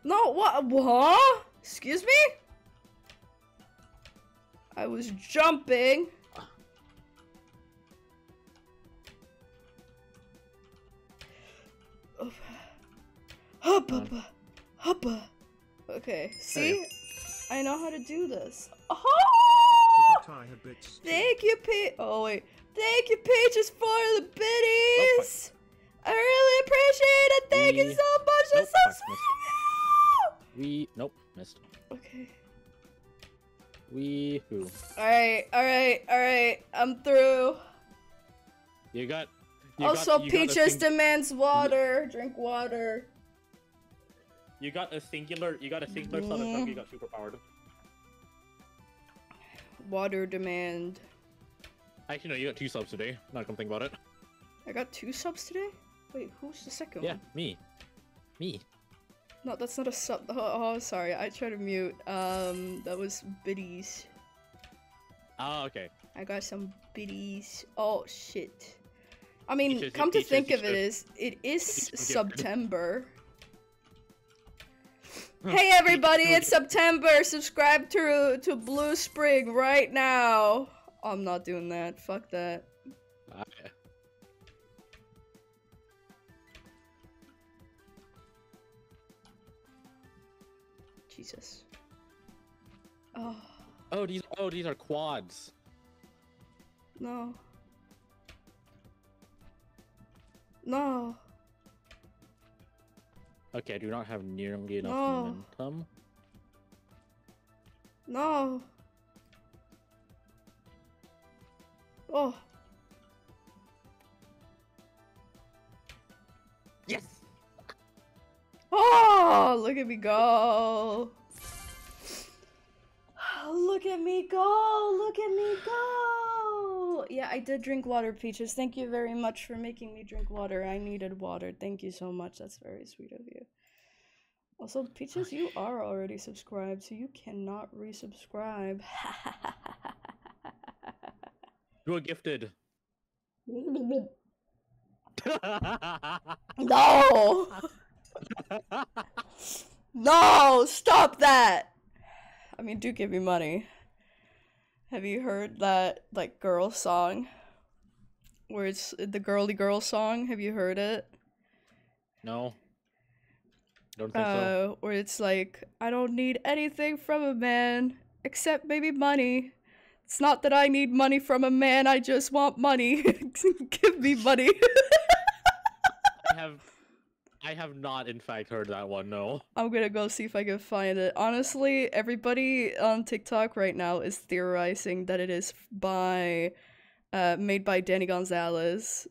No, what? What? Excuse me? I was jumping. Oh. Hoppa, hoppa. Okay, see? I know how to do this. Oh! Thank you, Pete. Oh, wait. Thank you, Peaches, for the biddies. I really appreciate it. Thank we... you so much. Nope, it's so sweet. We. Nope, missed. Okay. We. Who? Alright, alright, alright. I'm through. You got. You also, got, you Peaches got demands water. Drink water. You got a singular, you got a singular mm. Summon Tug, you got superpowered. Water demand. Actually, no, you got two subs today. Not gonna think about it. I got two subs today? Wait, who's the second yeah, one? Yeah, me. Me. No, that's not a sub. Oh, oh, sorry. I tried to mute. Um, that was biddies. Oh, okay. I got some biddies. Oh, shit. I mean, teachers, come to teachers, think teachers. of it is, it is September. Hey everybody, it's September. Subscribe to to Blue Spring right now. Oh, I'm not doing that. Fuck that. Uh, yeah. Jesus. Oh. Oh, these oh these are quads. No. No. Okay, I do not have nearly enough no. momentum. No. Oh. Yes. Oh, look at me go. Look at me go. Look at me go. Yeah, I did drink water, Peaches. Thank you very much for making me drink water. I needed water. Thank you so much. That's very sweet of you. Also, Peaches, you are already subscribed, so you cannot resubscribe. You are gifted. No! No! Stop that! I mean, do give me money. Have you heard that, like, girl song? Where it's the Girly Girl song? Have you heard it? No. Don't think uh, so. Where it's like, I don't need anything from a man, except maybe money. It's not that I need money from a man, I just want money. Give me money. I have... I have not, in fact, heard that one, no. I'm gonna go see if I can find it. Honestly, everybody on TikTok right now is theorizing that it is by, uh, made by Danny Gonzalez.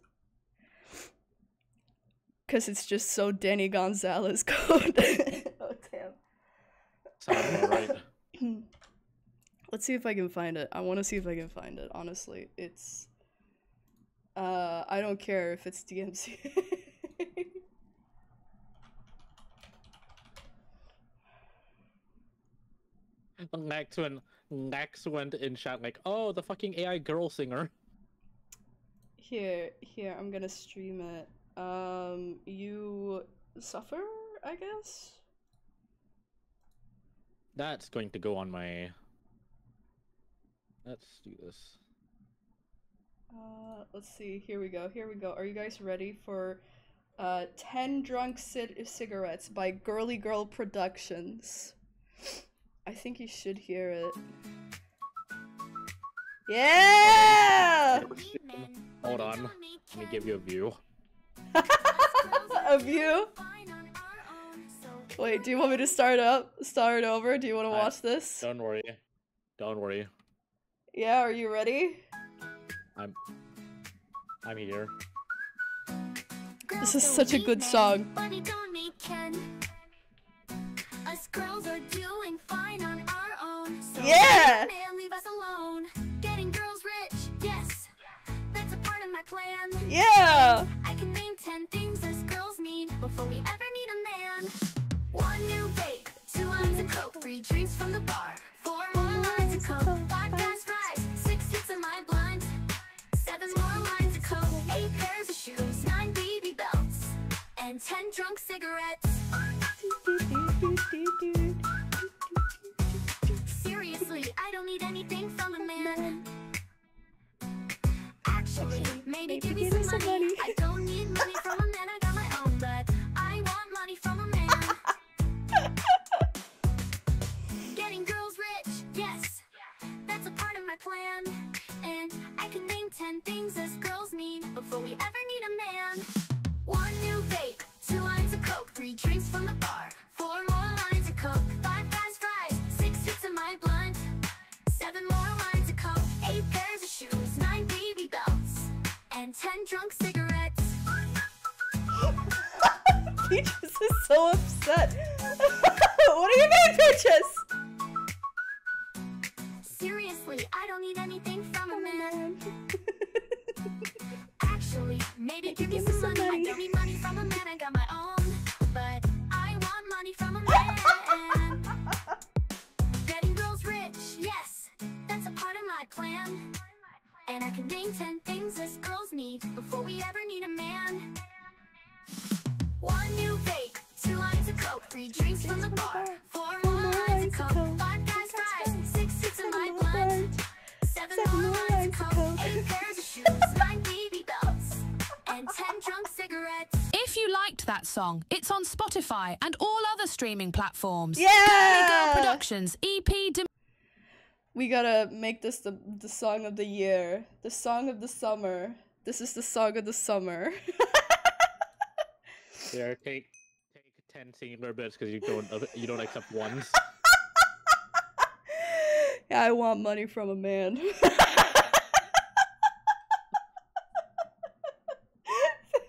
Because it's just so Danny Gonzalez code. Oh, damn. Sounds alright. Let's see if I can find it. I want to see if I can find it, honestly. It's... Uh, I don't care if it's D M C. Next one, next one in chat, like, oh, the fucking A I girl singer. Here, here, I'm gonna stream it. Um, you suffer, I guess? That's going to go on my... Let's do this. Uh, let's see, here we go, here we go. Are you guys ready for, uh, ten Drunk Cid Cigarettes by Girly Girl Productions? I think you should hear it. Yeah! Hold on. Let me give you a view. A view? Wait, do you want me to start up? Start over? Do you want to watch I, this? Don't worry. Don't worry. Yeah, are you ready? I'm... I'm here. This is such a good song. Yeah! Yeah! I can name ten things us girls need before we ever need a man. One new bake, two lines of coke, three drinks from the bar, four more lines of coke, five glass fries, six hits of my blunt, seven more lines of coke, eight pairs of shoes, nine baby belts, and ten drunk cigarettes. Seriously, I don't need anything from a man. Actually, maybe, maybe give me some, some money. money. I don't need money from a man, I got my own, but I want money from a man. Getting girls rich, yes, that's a part of my plan. And I can name ten things us girls need before we ever need a man. One new vape, two lines of coke, three drinks from the bar, four more lines of coke, five fast fries, six hits of my blunt, seven more lines of coke, eight pairs of shoes, nine baby belts, and ten drunk cigarettes. Peaches is so upset. What are you doing, Peaches? Seriously, I don't need anything from a man. Actually, maybe give me some money. I don't need money from a man, I got my own, but I want money from a man. Getting girls rich, yes, that's a part of my plan. And I can name ten things us girls need before we ever need a man. One new bake, two lines of coke, three drinks from the bar, four more lines of coke, five guys fries, six hits of my blunt, seven more lines of coke, eight pairs of shoes, nine baby belts, and ten drunk cigarettes. If you liked that song, it's on Spotify and all other streaming platforms. Yeah! Girly Girl Productions, E P... We gotta make this the, the song of the year. The song of the summer. This is the song of the summer. There, take take ten singular bits because you don't you don't accept ones. Yeah, I want money from a man.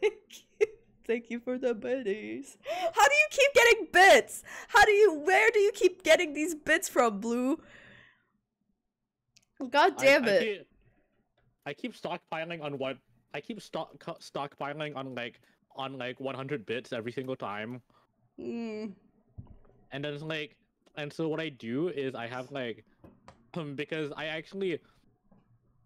Thank you. Thank you for the biddies. How do you keep getting bits? How do you where do you keep getting these bits from, Blue? God damn I, it! I keep, I keep stockpiling on what I keep stock stockpiling on like on like one hundred bits every single time. Mm. And then like, and so what I do is I have like, um, because I actually,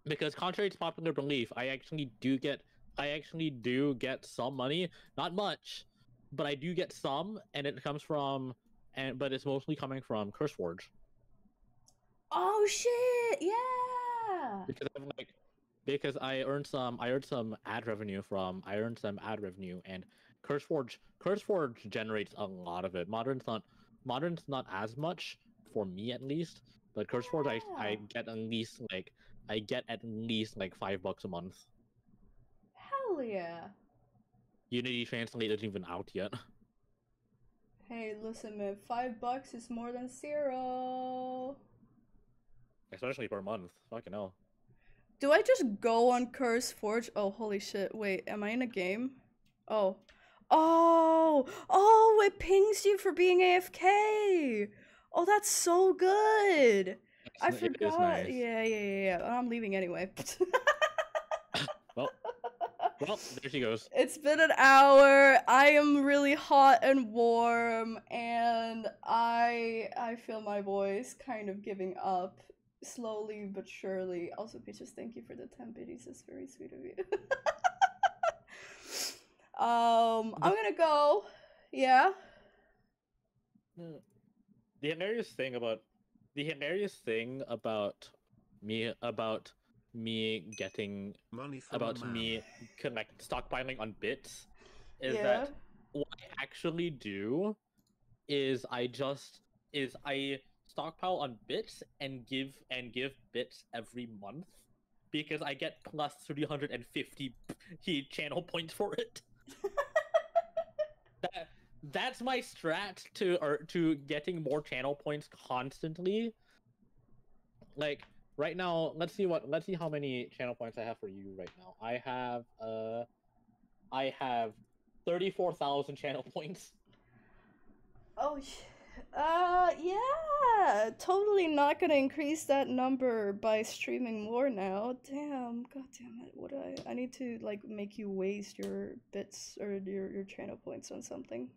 because contrary to popular belief, I actually do get I actually do get some money, not much, but I do get some, and it comes from, and but it's mostly coming from CurseForge. Oh shit! Yeah. Because I'm like, because I earned some, I earned some ad revenue from, I earned some ad revenue, and CurseForge, CurseForge generates a lot of it. Modern's not, Modern's not as much for me at least, but CurseForge, yeah. I, I get at least like, I get at least like five bucks a month. Hell yeah. Unity Translate isn't even out yet. Hey, listen, man, five bucks is more than zero. Especially per month. Fucking hell. Do I just go on CurseForge? Oh, holy shit. Wait, am I in a game? Oh. Oh! Oh, it pings you for being A F K! Oh, that's so good! It's, I forgot. Nice. Yeah, yeah, yeah, yeah. I'm leaving anyway. well, well, there she goes. It's been an hour. I am really hot and warm, and I, I feel my voice kind of giving up. Slowly but surely. Also, bitches, thank you for the ten biddies. That's very sweet of you. um, I'm gonna go. Yeah. The hilarious thing about the hilarious thing about me about me getting money from about me connect stockpiling on bits is yeah. that what I actually do is I just is I. stockpile on bits and give and give bits every month because I get plus three hundred fifty channel points for it. that that's my strat to or to getting more channel points constantly. Like right now, let's see what let's see how many channel points I have for you right now. I have uh, I have thirty-four thousand channel points. Oh, uh, yeah, totally not gonna increase that number by streaming more now. Damn, god damn it! What do I I need to like make you waste your bits or your your channel points on something.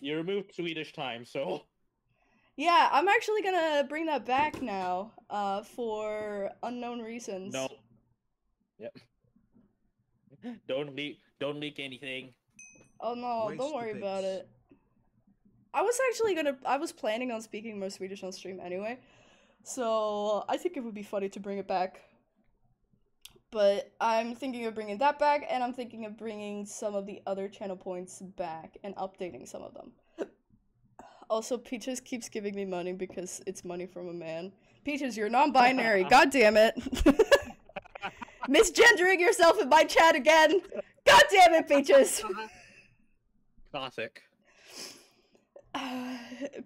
You removed Swedish time, so. Yeah, I'm actually gonna bring that back now, uh, for unknown reasons. No. Yep. Don't leak. Don't leak anything. Oh no! Waste don't worry about it. I was actually gonna. I was planning on speaking more Swedish on stream anyway, so I think it would be funny to bring it back. But I'm thinking of bringing that back, and I'm thinking of bringing some of the other channel points back and updating some of them. Also, Peaches keeps giving me money because it's money from a man. Peaches, you're non-binary. God damn it. Misgendering yourself in my chat again. God damn it, Peaches. Classic. Uh,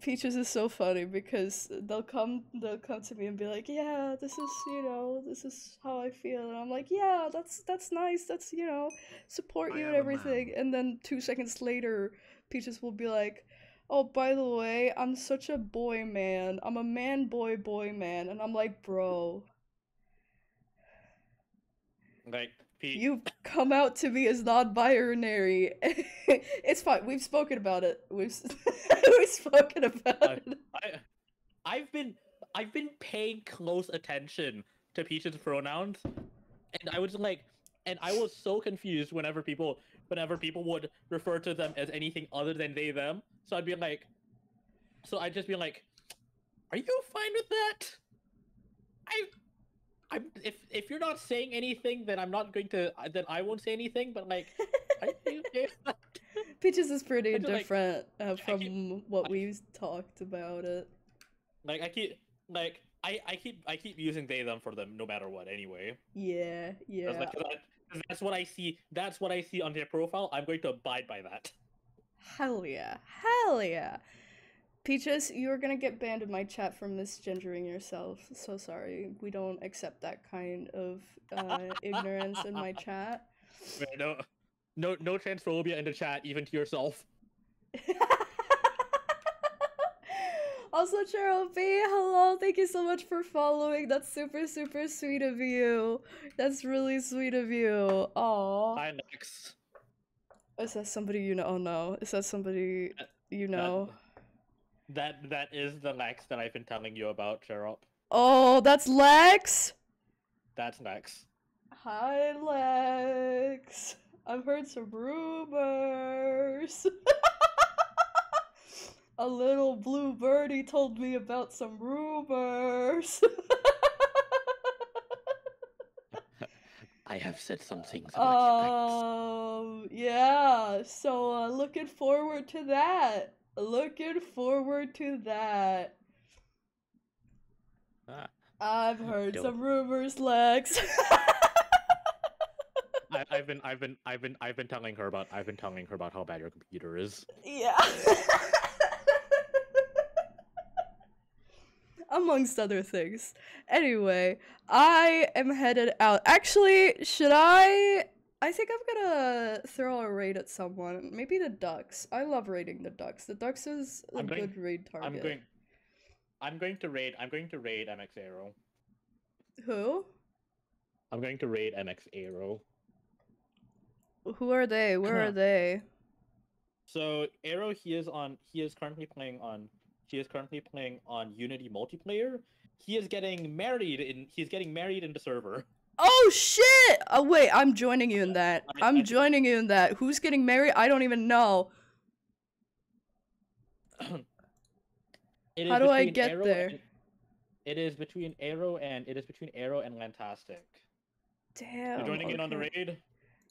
Peaches is so funny because they'll come, they'll come to me and be like, "Yeah, this is, you know, this is how I feel," and I'm like, "Yeah, that's that's nice. That's, you know, support you and everything." And then two seconds later, Peaches will be like, "Oh, by the way, I'm such a boy man. I'm a man boy boy man," and I'm like, "Bro, like Pete, you've come out to me as non-binary." It's fine. We've spoken about it. We've we've spoken about uh, it. I, I've been I've been paying close attention to Peach's pronouns, and I was like, and I was so confused whenever people whenever people would refer to them as anything other than they them. So I'd be like, so I'd just be like, "Are you fine with that? I, I'm. If if you're not saying anything, then I'm not going to. Then I won't say anything. But like, are you okay with that?" Peaches is pretty different like, uh, from keep, what I, we've talked about it. Like I keep like I I keep I keep using they them for them no matter what anyway. Yeah, yeah. That's, like, that's what I see. That's what I see on their profile. I'm going to abide by that. Hell yeah. Hell yeah. Peaches, you're gonna get banned in my chat for misgendering yourself. So sorry. We don't accept that kind of uh, ignorance in my chat. No, no, no transphobia in the chat, even to yourself. Also, Cheryl B, hello. Thank you so much for following. That's super, super sweet of you. That's really sweet of you. Aww. Hi, Lex. Is that somebody you know? Oh no! Is that somebody you know? That that, that is the Lex that I've been telling you about, Cheryl. Oh, that's Lex. That's Lex. Hi, Lex. I've heard some rumors. A little blue birdie told me about some rumors. I have said some things about you. Um, yeah, so uh, looking forward to that. Looking forward to that. Ah, I've heard dope. Some rumors, Lex. I, I've been, I've been, I've been, I've been telling her about, I've been telling her about how bad your computer is. Yeah. Amongst other things. Anyway, I am headed out. Actually, should I? I think I'm gonna throw a raid at someone. Maybe the Ducks. I love raiding the Ducks. The Ducks is a I'm good going, raid target. I'm going. I'm going to raid. I'm going to raid M X Aero. Who? I'm going to raid M X Aero. Who are they? Where are they? So Aero, he is on. He is currently playing on. He is currently playing on Unity Multiplayer. He is getting married in. He's getting married in the server. Oh shit! Oh wait, I'm joining you in that. I'm joining you in that. Who's getting married? I don't even know. How do I get Aero there? And, it is between Aero and it is between Aero and Lantastic. Damn. You're joining okay. in on the raid.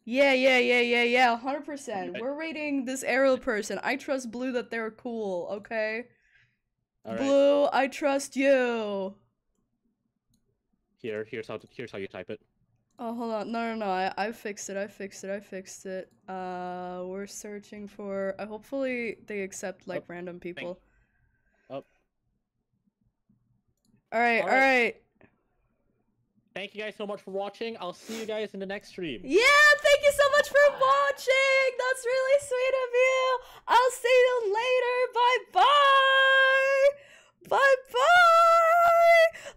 Yeah, yeah, yeah, yeah, yeah. Hundred percent. We're raiding this Aero person. I trust Blue that they're cool. Okay. All Blue, right. I trust you. Here, here's how to, here's how you type it. Oh, hold on. No, no, no. I, I fixed it. I fixed it. I fixed it. Uh, we're searching for... Uh, hopefully they accept, like, oh, random people. Up. Oh. Alright, alright. All right. Thank you guys so much for watching. I'll see you guys in the next stream. Yeah, thank you so much for watching. That's really sweet of you. I'll see you later. Bye-bye. Bye-bye.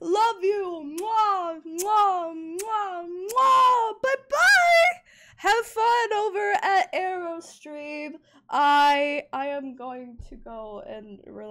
Love you. Mwah, mwah, mwah, mwah. Bye-bye. Have fun over at Aerostream. I I am going to go and relax.